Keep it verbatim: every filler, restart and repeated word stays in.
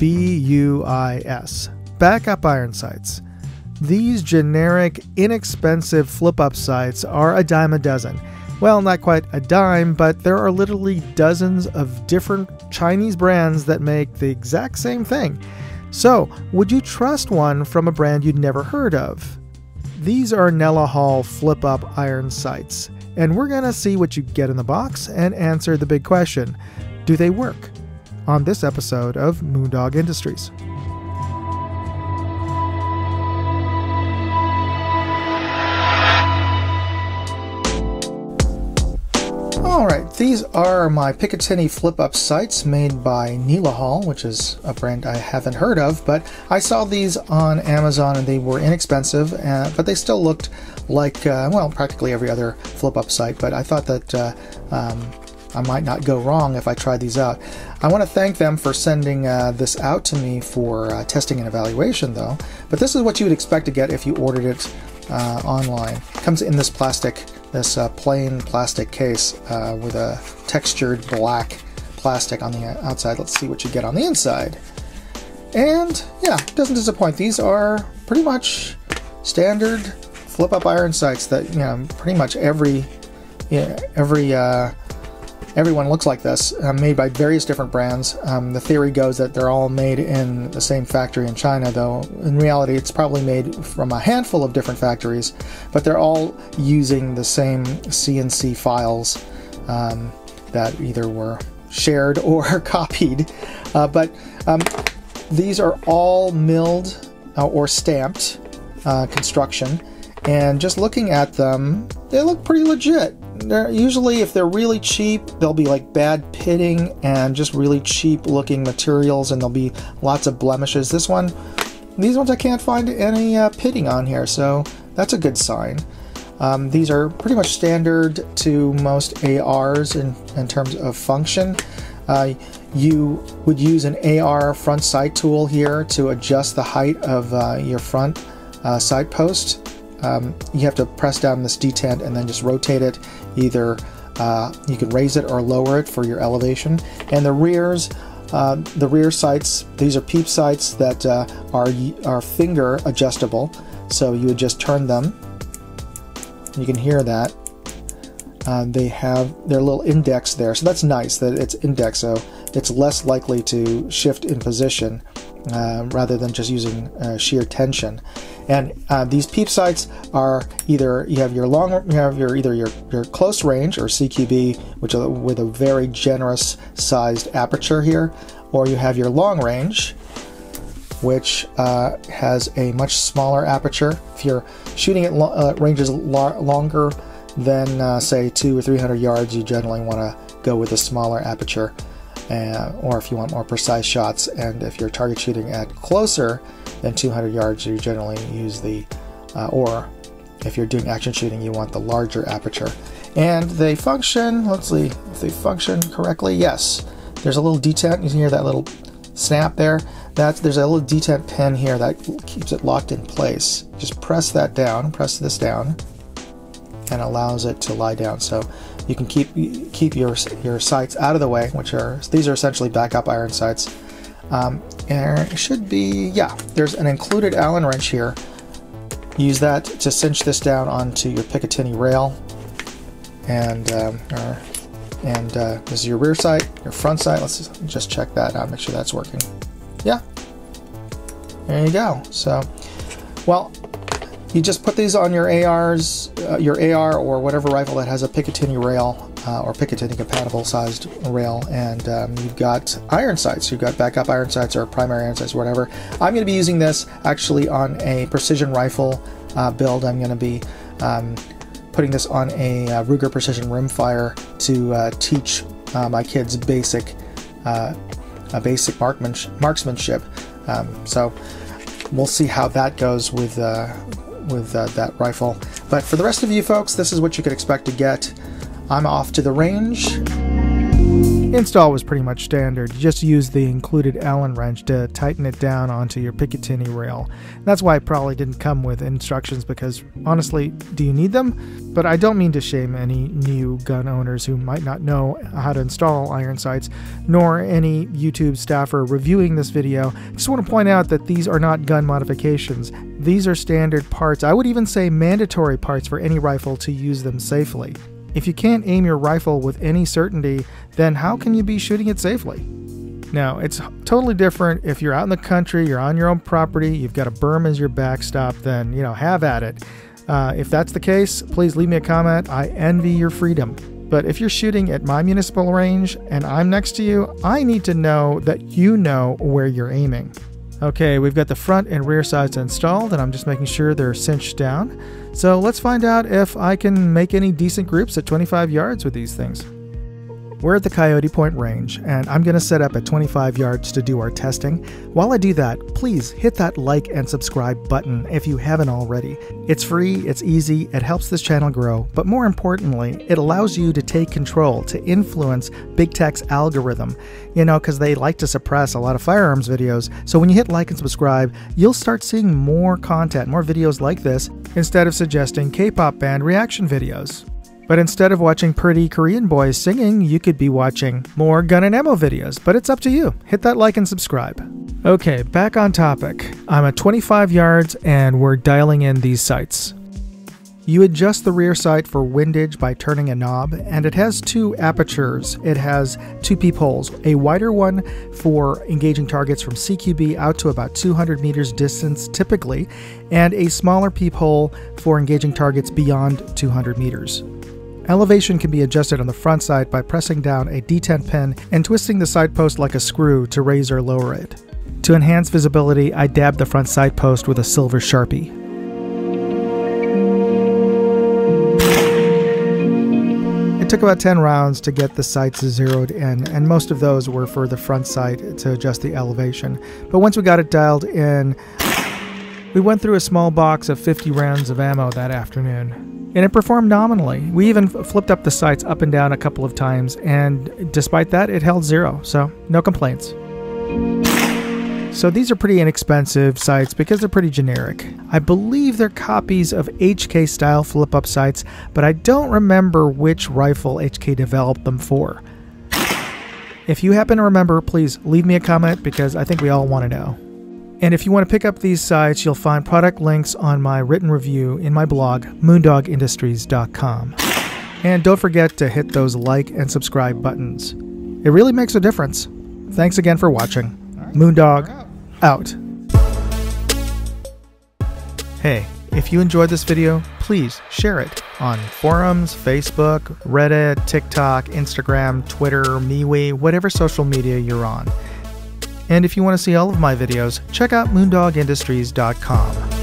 B U I S, backup iron sights. These generic, inexpensive flip-up sights are a dime a dozen. Well, not quite a dime, but there are literally dozens of different Chinese brands that make the exact same thing. So, would you trust one from a brand you'd never heard of? These are Nelahol flip-up iron sights, and we're gonna see what you get in the box and answer the big question, do they work? On this episode of Moondog Industries. Alright, these are my Picatinny flip-up sights made by Nelahol, which is a brand I haven't heard of, but I saw these on Amazon and they were inexpensive, uh, but they still looked like, uh, well, practically every other flip-up sight, but I thought that uh, um, I might not go wrong if I tried these out. I want to thank them for sending uh, this out to me for uh, testing and evaluation, though, but this is what you would expect to get if you ordered it uh, online. It comes in this plastic This uh, plain plastic case uh, with a textured black plastic on the outside. Let's see what you get on the inside. And yeah, it doesn't disappoint. These are pretty much standard flip-up iron sights that, you know, pretty much every you know, every uh, everyone looks like this, uh, made by various different brands. Um, the theory goes that they're all made in the same factory in China, though in reality it's probably made from a handful of different factories, but they're all using the same C N C files um, that either were shared or copied. Uh, but um, these are all milled uh, or stamped uh, construction, and just looking at them, they look pretty legit. They're usually, if they're really cheap, they'll be like bad pitting and just really cheap looking materials, and there'll be lots of blemishes. This one, these ones I can't find any uh, pitting on here, so that's a good sign. Um, these are pretty much standard to most A Rs in, in terms of function. Uh, you would use an A R front sight tool here to adjust the height of uh, your front uh, sight post. Um, you have to press down this detent and then just rotate it. Either uh, you can raise it or lower it for your elevation. And the rears, uh, the rear sights, these are peep sights that uh, are, are finger adjustable. So you would just turn them. You can hear that. Uh, they have their little index there. So that's nice that it's indexed, so it's less likely to shift in position. Uh, rather than just using uh, sheer tension, and uh, these peep sights are either you have your long, you have your either your, your close range or C Q B, which are with a very generous sized aperture here, or you have your long range, which uh, has a much smaller aperture. If you're shooting at lo uh, ranges lo longer than uh, say two or three hundred yards, you generally want to go with a smaller aperture. Uh, or if you want more precise shots, and if you're target shooting at closer than two hundred yards, you generally use the, uh, or if you're doing action shooting, you want the larger aperture. And they function, let's see if they function correctly. Yes, there's a little detent, you can hear that little snap there. That's, there's a little detent pin here that keeps it locked in place. Just press that down, press this down, and allows it to lie down. So you can keep keep your your sights out of the way, which are these are essentially backup iron sights. Um, and it should be, yeah, there's an included Allen wrench here. Use that to cinch this down onto your Picatinny rail, and um, or, and uh, this is your rear sight, your front sight. Let's just check that out, make sure that's working. Yeah, there you go. So, well. You just put these on your A Rs, uh, your A R or whatever rifle that has a Picatinny rail uh, or Picatinny compatible sized rail, and um, you've got iron sights. You've got backup iron sights or primary iron sights, whatever. I'm going to be using this actually on a precision rifle uh, build. I'm going to be um, putting this on a uh, Ruger Precision Rimfire to uh, teach uh, my kids basic, uh, a basic marksmanship. Um, so we'll see how that goes with. Uh, with uh, that rifle. But for the rest of you folks, this is what you could expect to get. I'm off to the range. Install was pretty much standard. You just use the included Allen wrench to tighten it down onto your Picatinny rail. That's why it probably didn't come with instructions, because honestly, do you need them? But I don't mean to shame any new gun owners who might not know how to install iron sights, nor any YouTube staffer reviewing this video. I just want to point out that these are not gun modifications. These are standard parts. I would even say mandatory parts for any rifle to use them safely. If you can't aim your rifle with any certainty, then how can you be shooting it safely? Now, it's totally different if you're out in the country, you're on your own property, you've got a berm as your backstop, then, you know, have at it. Uh, if that's the case, please leave me a comment. I envy your freedom. But if you're shooting at my municipal range and I'm next to you, I need to know that you know where you're aiming. Okay, we've got the front and rear sides installed, and I'm just making sure they're cinched down. So let's find out if I can make any decent groups at twenty-five yards with these things. We're at the Coyote Point range, and I'm gonna set up at twenty-five yards to do our testing. While I do that, please hit that like and subscribe button if you haven't already. It's free, it's easy, it helps this channel grow, but more importantly, it allows you to take control, to influence big tech's algorithm, you know, because they like to suppress a lot of firearms videos. So when you hit like and subscribe, you'll start seeing more content, more videos like this, instead of suggesting K-pop band reaction videos. But instead of watching pretty Korean boys singing, you could be watching more gun and ammo videos, but it's up to you. Hit that like and subscribe. Okay, back on topic. I'm at twenty-five yards and we're dialing in these sights. You adjust the rear sight for windage by turning a knob, and it has two apertures. It has two peepholes, a wider one for engaging targets from C Q B out to about two hundred meters distance typically, and a smaller peephole for engaging targets beyond two hundred meters. Elevation can be adjusted on the front sight by pressing down a detent pin and twisting the sight post like a screw to raise or lower it. To enhance visibility, I dabbed the front sight post with a silver Sharpie. It took about ten rounds to get the sights zeroed in, and most of those were for the front sight to adjust the elevation. But once we got it dialed in, we went through a small box of fifty rounds of ammo that afternoon. And it performed nominally. We even flipped up the sights up and down a couple of times, and despite that, it held zero, so no complaints. So these are pretty inexpensive sights because they're pretty generic. I believe they're copies of H K style flip-up sights, but I don't remember which rifle H K developed them for. If you happen to remember, please leave me a comment because I think we all want to know. And if you want to pick up these sites, you'll find product links on my written review in my blog, moondog industries dot com. And don't forget to hit those like and subscribe buttons. It really makes a difference. Thanks again for watching. Moondog out. Hey, if you enjoyed this video, please share it on forums, Facebook, Reddit, TikTok, Instagram, Twitter, MeWe, whatever social media you're on. And if you want to see all of my videos, check out moondog industries dot com.